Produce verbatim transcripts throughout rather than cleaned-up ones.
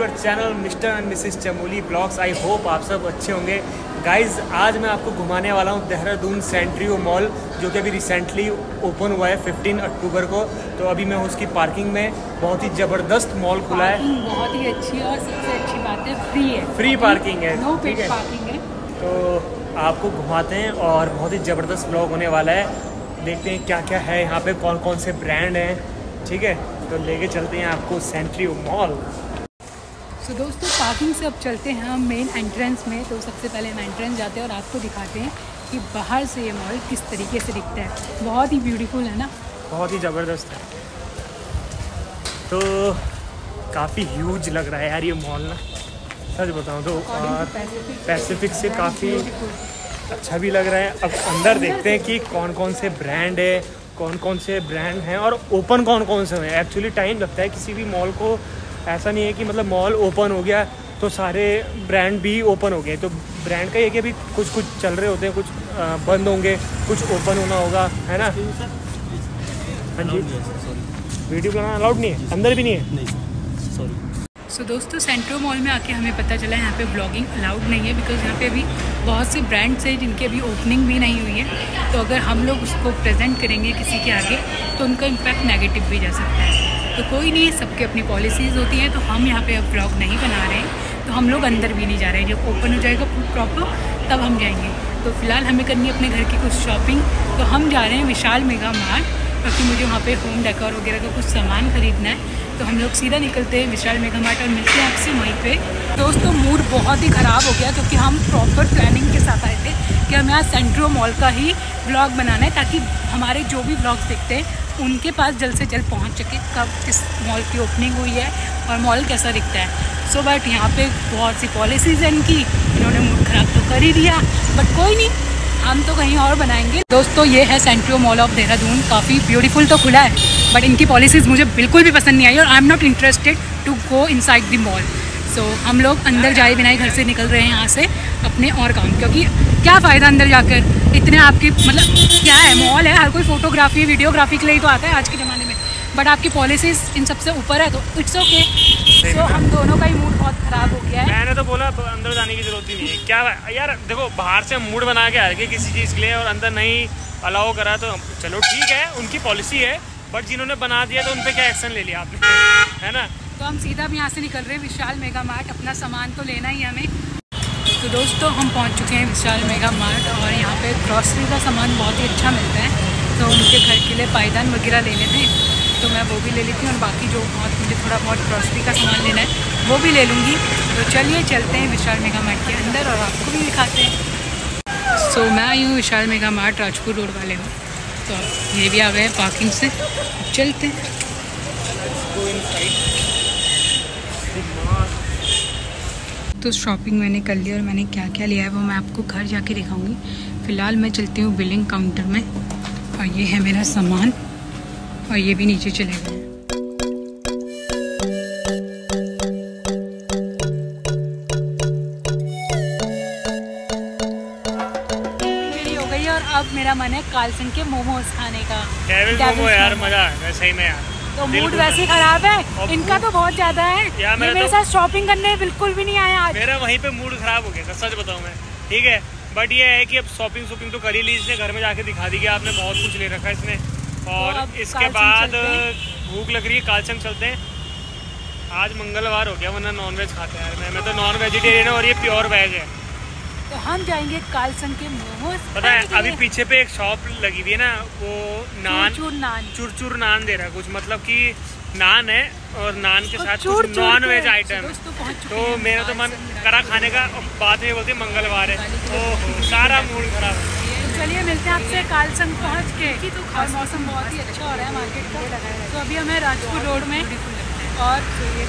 To our channel mister and missus Chamoli blogs. I hope आप सब अच्छे होंगे। गाइज, आज मैं आपको घुमाने वाला हूँ देहरादून सेंट्रियो मॉल, जो कि अभी रिसेंटली ओपन हुआ है पंद्रह अक्टूबर को। तो अभी मैं उसकी पार्किंग में, बहुत ही ज़बरदस्त मॉल खुला है, बहुत ही अच्छी, और सबसे अच्छी बात है फ्री है, फ्री पार्किंग है, नो पेड पार्किंग है। तो आपको घुमाते हैं और बहुत ही ज़बरदस्त ब्लॉग होने वाला है। देखते हैं क्या क्या है यहाँ पर, कौन कौन से ब्रांड हैं। ठीक है, तो लेके चलते हैं आपको सेंट्रियो मॉल। तो दोस्तों, पार्किंग से अब चलते हैं हम मेन एंट्रेंस में। तो सबसे पहले हम एंट्रेंस जाते हैं और आपको दिखाते हैं कि बाहर से ये मॉल किस तरीके से दिखता है। बहुत ही ब्यूटीफुल है ना, बहुत ही ज़बरदस्त है। तो काफ़ी ह्यूज लग रहा है यार ये मॉल ना, सच बताऊँ तो पैसिफिक से काफ़ी अच्छा भी लग रहा है। अब अंदर देखते हैं कि कौन कौन से ब्रांड है, कौन कौन से ब्रांड हैं और ओपन कौन कौन से हैं। एक्चुअली टाइम लगता है किसी भी मॉल को, ऐसा नहीं है कि मतलब मॉल ओपन हो गया तो सारे ब्रांड भी ओपन हो गए। तो ब्रांड का ये कि अभी कुछ कुछ चल रहे होते हैं, कुछ बंद होंगे, कुछ ओपन होना होगा, है ना। हाँ जी, वीडियो बनाना अलाउड नहीं है, अंदर भी नहीं है, नहीं सॉरी। सो दोस्तों, सेंट्रियो मॉल में आके हमें पता चला है यहाँ पे ब्लॉगिंग अलाउड नहीं है, बिकॉज यहाँ पे अभी बहुत से ब्रांड्स हैं जिनकी अभी ओपनिंग भी नहीं हुई है। तो अगर हम लोग उसको प्रेजेंट करेंगे किसी के आगे तो उनका इम्पैक्ट नेगेटिव भी जा सकता है। तो कोई नहीं, सबके अपनी पॉलिसीज़ होती हैं। तो हम यहाँ पे अब ब्लॉग नहीं बना रहे हैं, तो हम लोग अंदर भी नहीं जा रहे हैं। जब ओपन हो जाएगा प्रॉपर तब हम जाएंगे। तो फिलहाल हमें करनी है अपने घर की कुछ शॉपिंग, तो हम जा रहे हैं विशाल मेगा मार्ट, क्योंकि मुझे वहाँ पे होम डेकोर वगैरह का कुछ सामान खरीदना है। तो हम लोग सीधा निकलते हैं विशाल मेगा मार्ट और मिलते हैं आपसे वहीं पर। दोस्तों, मूड बहुत ही ख़राब हो गया, क्योंकि हम प्रॉपर प्लानिंग के साथ आए थे कि हम यहाँ सेंट्रियो मॉल का ही ब्लॉग बनाना है, ताकि हमारे जो भी ब्लॉग्स देखते हैं उनके पास जल्द से जल्द पहुंच सके कब किस मॉल की ओपनिंग हुई है और मॉल कैसा दिखता है। सो बट यहाँ पे बहुत सी पॉलिसीज़ हैं इनकी, इन्होंने मूड ख़राब तो कर ही दिया, बट कोई नहीं, हम तो कहीं और बनाएंगे। दोस्तों, ये है सेंट्रियो मॉल ऑफ देहरादून। काफ़ी ब्यूटीफुल तो खुला है, बट इनकी पॉलिसीज़ मुझे बिल्कुल भी पसंद नहीं आई और I am not interested to go inside the mall. So हम लोग अंदर जाए बिना ही घर से निकल रहे हैं यहाँ से अपने और काम, क्योंकि क्या फ़ायदा अंदर जाकर इतने आपकी, मतलब क्या है, मॉल है, हर कोई फोटोग्राफी वीडियोग्राफी के लिए तो आता है आज के ज़माने में, बट आपकी पॉलिसीज़ इन सबसे ऊपर है। तो इट्स ओके। सो हम दोनों का ही मूड बहुत ख़राब हो गया है। मैंने तो बोला अंदर जाने की ज़रूरत ही नहीं है। क्या यार, देखो बाहर से मूड बना के आ गए किसी चीज़ के लिए और अंदर नहीं अलाउ करा, तो चलो ठीक है, उनकी पॉलिसी है, बट जिन्होंने बना दिया तो उन पर क्या एक्शन ले लिया आपने, है ना। तो हम सीधा भी यहाँ से निकल रहे हैं विशाल मेगा मार्ट, अपना सामान तो लेना ही हमें। तो दोस्तों, हम पहुंच चुके हैं विशाल मेगा मार्ट और यहाँ पे ग्रॉसरी का सामान बहुत ही अच्छा मिलता है। तो उनके घर के लिए पायदान वगैरह लेने थे, तो मैं वो भी ले लेती हूँ और बाकी जो बहुत मुझे थोड़ा बहुत ग्रॉसरी का सामान लेना है वो भी ले लूँगी। तो चलिए चलते हैं विशाल मेगा मार्ट के अंदर और आपको भी दिखाते हैं। सो so, मैं आई हूँ Vishal mega mart, Rajpur road वाले हूँ। तो ये भी आ गए पार्किंग से, चलते हैं। तो शॉपिंग मैंने कर ली और मैंने क्या क्या लिया है वो मैं आपको घर जाके दिखाऊंगी। फ़िलहाल मैं चलती हूँ बिलिंग काउंटर में, और ये है मेरा सामान, और ये भी नीचे चले गए। मेरी हो गई है और अब मेरा मन है कालसंग के मोमोज खाने का। डेविल मोमो यार, मजा है सही में यार। तो मूड वैसे ही खराब है, इनका तो बहुत ज्यादा है। ये मेरे तो साथ शॉपिंग करने बिल्कुल भी नहीं आया आज। मेरा वहीं पे मूड खराब हो गया था, सच बताऊं मैं, ठीक है। बट ये है कि अब शॉपिंग शॉपिंग तो कर ही ली इसने, घर में जाके दिखा दी कि आपने बहुत कुछ ले रखा है इसने। और तो इसके बाद भूख लग रही है, कालसंग चलते हैं। आज मंगलवार हो गया, वरना नॉन वेज खाते हैं। मैं तो नॉन वेजिटेरियन और ये प्योर वेज है। तो हम जाएंगे कालसंग के मोमोज। पता है अभी पीछे पे एक शॉप लगी हुई है ना, वो नान चूर नान चूर चूर नान दे रहा है कुछ, मतलब कि नान है और नान के साथ कुछ नॉन वेज आइटम है। तो मेरा तो मन करा खाने का, बाद में बोलते मंगलवार है, तो सारा मूड खराब। चलिए मिलते हैं आपसे कालसंग पहुँच के। तो खास मौसम बहुत ही अच्छा हो रहा है मार्केट का। तो अभी हमें राजपुर रोड में, और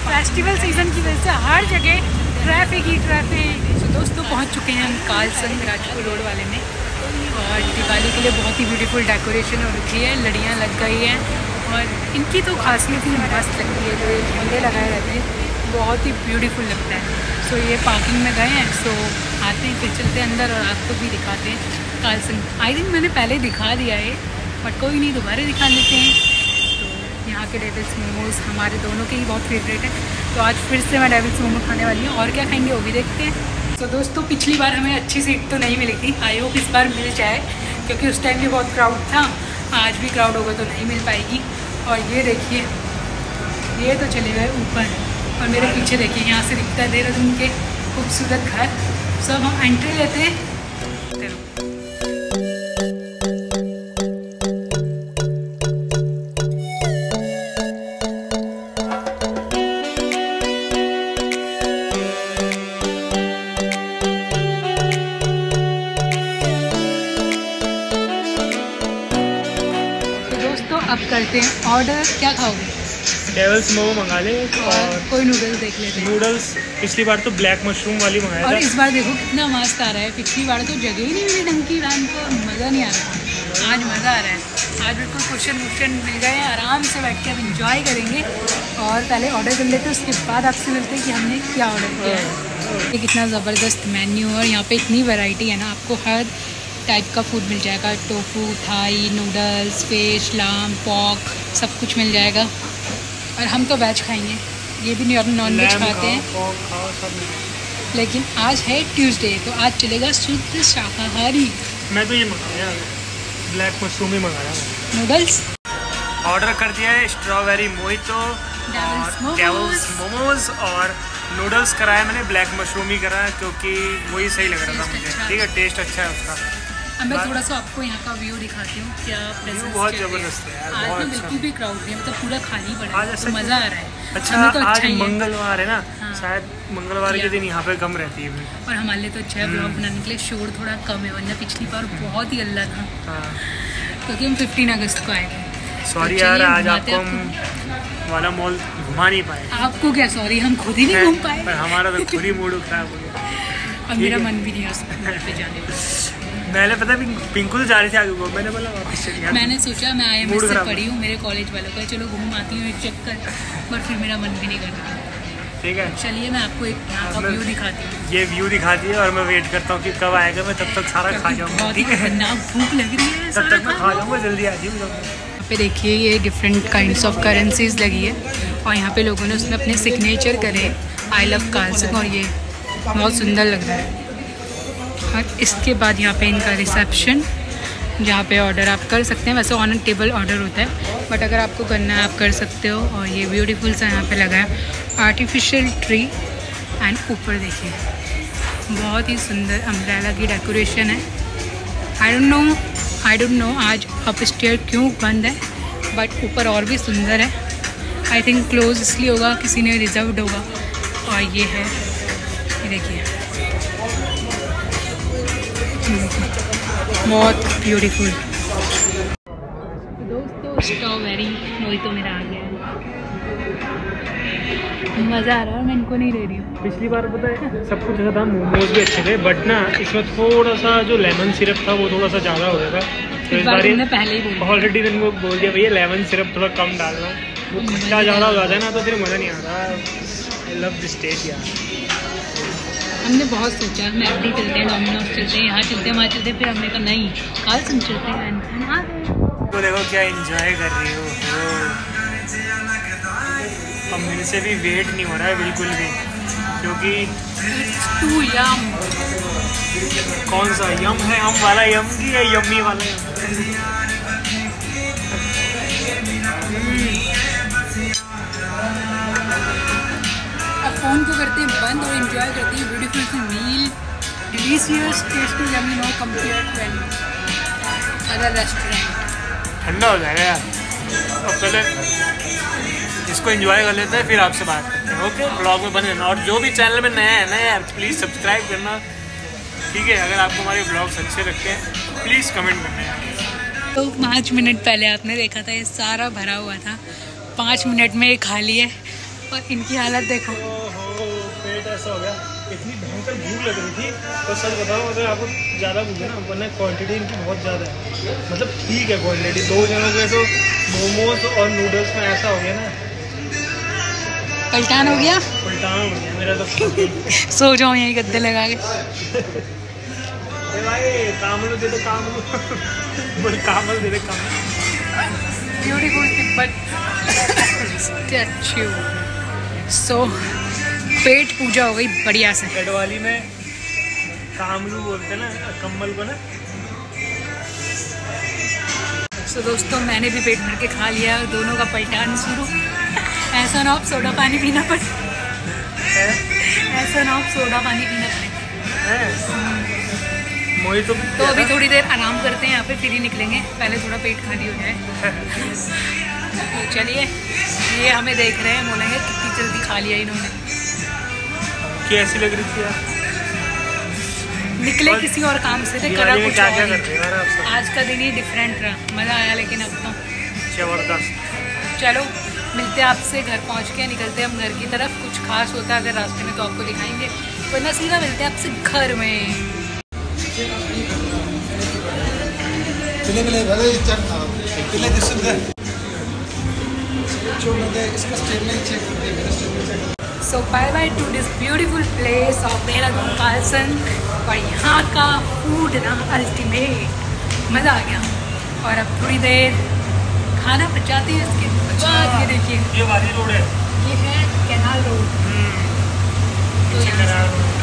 फेस्टिवल सीजन की वजह से हर जगह ट्रैफिक ही ट्रैफिक। दोस्तों, पहुंच चुके हैं हम कालसंग राजपुर रोड वाले में, और दिवाली के लिए बहुत ही ब्यूटीफुल डेकोरेशन हो रखी है, लड़ियाँ लग गई हैं। और इनकी तो खासियत ही मस्त लगती है, जो झंडे लगाए रहते हैं, बहुत ही ब्यूटीफुल लगता है। सो ये पार्किंग में गए हैं, सो आते हैं फिर चलते हैं अंदर और आपको भी दिखाते हैं कालसंग। आई थिंक मैंने पहले दिखा दिया है, बट कोई नहीं, दोबारा दिखा देते हैं। तो यहाँ के लेटेस्ट मोमोज हमारे दोनों के ही बहुत फेवरेट है। तो आज फिर से मैं डेविल्स मोमो खाने वाली हूँ और क्या खाएंगे वो भी देखते हैं। तो so, दोस्तों पिछली बार हमें अच्छी सीट तो नहीं मिली थी, आई होप इस बार मिल जाए क्योंकि उस टाइम भी बहुत क्राउड था, आज भी क्राउड होगा तो नहीं मिल पाएगी। और ये देखिए ये तो चले गए ऊपर और मेरे पीछे देखिए यहाँ से दिखता है देहरादून के खूबसूरत घर। सब हम एंट्री लेते हैं। अब करते हैं ऑर्डर, क्या खाओगे? डेविल्स मोमो मंगा ले और, और कोई नूडल्स देख लेते हैं। नूडल्स पिछली बार तो ब्लैक मशरूम वाली मंगाया और था। इस बार देखो कितना मस्त आ रहा है, पिछली बार तो जगह ही नहीं मिली ढंग की, राम को मज़ा नहीं आ रहा, आज मज़ा आ रहा है। आज बिल्कुल कुशन वुशन मिल गए हैं, आराम से बैठ के अब इंजॉय करेंगे। और पहले ऑर्डर कर लेते हैं, उसके बाद आपसे मिलते हैं कि हमने क्या ऑर्डर किया है। कितना ज़बरदस्त मेन्यू और यहाँ पर इतनी वैरायटी है ना, आपको हर टाइप का फूड मिल जाएगा। Tofu, Thai, noodles, fish, lamb, pork, सब कुछ मिल जाएगा। और हम तो वेज खाएंगे, ये भी नॉन नॉन वेज खाते हैं, लेकिन आज है ट्यूसडे तो आज चलेगा शुद्ध शाकाहारी। मैं तो ये मंगाया ब्लैक मशरूम ही मंगाया। नूडल्स ऑर्डर कर दिया है, स्ट्रॉबेरी मोहितो, डेविल्स मोमोज और नूडल्स कराया मैंने, ब्लैक मशरूम ही कराया क्योंकि वही सही लग रहा था मुझे। ठीक है, टेस्ट अच्छा है उसका। अब मैं थोड़ा सा आपको यहाँ का व्यू दिखाती हूँ, क्या व्यू बहुत जबरदस्त है यार, आज बिल्कुल भी क्राउड नहीं, मतलब पूरा खाली पड़ा है, मज़ा आ रहा है। अच्छा तो आज मंगलवार है ना, शायद मंगलवार के दिन यहाँ पे कम रहती है और हमारे लिए तो अच्छा है, ब्लॉग बनाने के लिए शोर थोड़ा कम है, वरना पिछली बार बहुत ही अल्लाह था क्योंकि हम फिफ्टीन अगस्त को आए थे। सॉरी यार आज आपको वाला मॉल घुमा नहीं पाए। आपको क्या सॉरी, हम खुद ही नहीं घूम पाए, पर हमारा तो खुद ही मूड खराब हो गया और मेरा मन भी नहीं है उस मॉल पे जाने का। मैंने पता पिंकू जा रही थी आगे को, मैंने बोला वापस चली गया। मैंने सोचा मैं आई एम एस से पढ़ी हूँ, मेरे कॉलेज वालों का चलो घूम आती हूँ एक चक्कर, पर फिर मेरा मन भी नहीं कर रहा। ठीक है चलिए मैं आपको एक यहाँ का व्यू दिखाती हूँ। ये व्यू दिखाती है और मैं वेट करता हूँ कि कब आएगा, मैं तब तक सारा खा जाऊँगा। ठीक है ना, भूख लग रही है, तब तक मैं खा जाऊँगा, जल्दी आ जाऊँगा। यहाँ पे देखिए ये डिफरेंट काइंड ऑफ करेंसीज लगी है और यहाँ पे लोगों ने उसमें अपने सिग्नेचर करे, आई लव कालसंग, और ये बहुत सुंदर लग रहा है। और इसके बाद यहाँ पे इनका रिसेप्शन जहाँ पे ऑर्डर आप कर सकते हैं, वैसे ऑन टेबल ऑर्डर होता है बट अगर आपको करना है आप कर सकते हो। और ये ब्यूटीफुल सा यहाँ पे लगा है आर्टिफिशियल ट्री एंड ऊपर देखिए बहुत ही सुंदर अम्ब्रेला की डेकोरेशन है। I don't know I don't know आज अपस्टेयर क्यों बंद है, बट ऊपर और भी सुंदर है। आई थिंक क्लोज इसलिए होगा, किसी ने रिजर्व होगा। और ये है ये देखिए बहुत ब्यूटीफुल। दोस्तों स्ट्रॉबेरी मोहितो मेरा आ गया है, मज़ा आ रहा है, मैं इनको नहीं ले रही हूँ। पिछली बार पता है सब कुछ अच्छा था, मोमोज भी अच्छे थे, बट ना इसमें थोड़ा सा जो लेमन सिरप था वो थोड़ा सा ज़्यादा हो जाएगा, तो इस बार मैंने पहले ही ऑलरेडी इनको बोल दिया भैया लेमन सिरप थोड़ा कम डालना, वो खट्टा ज़्यादा हो जाता है ना तो फिर मज़ा नहीं आता। आई लव दिस टेस्ट यार। हमने बहुत सोचा मैकडी चलते हैं, डोमिनोज चलते हैं, यहाँ चलते हैं, वहाँ चलते हैं, फिर हमने कहा नहीं कालसंग चलते हैं। तो देखो क्या एंजॉय कर रही हो, अब मेरे से भी वेट नहीं हो रहा है बिल्कुल भी, क्योंकि टू यम कौन सा यम है, हम वाला यम की या यम्मी वाला यम? फ़ोन को करते हैं बंद और एंजॉय करते हैं ब्यूटीफुल सी meal, delicious tasty yummy, no compare to any other restaurant. ठंडा हो जाएगा और पहले इसको एंजॉय कर लेते हैं, फिर आपसे बात करते हैं। ओके ब्लॉग में बने रहना और जो भी चैनल में नया है नया प्लीज़ सब्सक्राइब करना। ठीक है, अगर आपको हमारे ब्लॉग्स अच्छे लगते हैं प्लीज़ कमेंट करना। तो पाँच मिनट पहले आपने देखा था ये सारा भरा हुआ था, पाँच मिनट में ये खाली है और इनकी हालत देखो। ओहो पेट ऐसा हो गया, इतनी भयंकर भूख लग रही थी। तो सच बताऊं अगर आपको ज़्यादा भूख है ना, वरना क्वांटिटी इनकी बहुत ज़्यादा है, मतलब ठीक है क्वांटिटी दो जनों के तो मोमोज और नूडल्स में ऐसा हो गया ना पलटान हो गया पलटान हो गया मेरा तो सो जाओ यहीं गद्दे लगा के। भाई कामल दे दे कामल कामल दे दे कामल। Beautiful but statue so so, पेट पूजा हो गई बढ़िया से। गढ़वाली में कामलू बोलते ना कम्बल को ना। सो so, दोस्तों मैंने भी पेट भर के खा लिया, दोनों का पलटान शुरू। ऐसा ना आप सोडा पानी पीना पड़े, ऐसा ना आप सोडा पानी पीना पड़े। तो, तो अभी थोड़ी देर आराम करते हैं यहाँ पे, फिर ही निकलेंगे। पहले थोड़ा पेट खाली हो जाए। तो चलिए, ये हमें देख रहे हैं, बोलेंगे कितनी जल्दी खा लिया इन्होंने। कैसी लग रही थी यार? निकले किसी और काम से, करा कुछ क्या और क्या। आज का दिन ही डिफरेंट रहा, मज़ा आया लेकिन अब तो जबरदस्त। चलो मिलते हैं आपसे घर पहुंच के, निकलते हैं हम घर की तरफ। कुछ खास होता है अगर रास्ते में तो आपको दिखाएंगे, वरना सीधा मिलते हैं आपसे घर में। So bye bye to this beautiful place of Dehradun Kalsang. और यहाँ का फूड ना अल्टीमेट, मज़ा आ गया। और अब थोड़ी देर खाना पचाते हैं, इसके बाद ये देखिए ये वाली रोड है, ये है कैनाल रोड।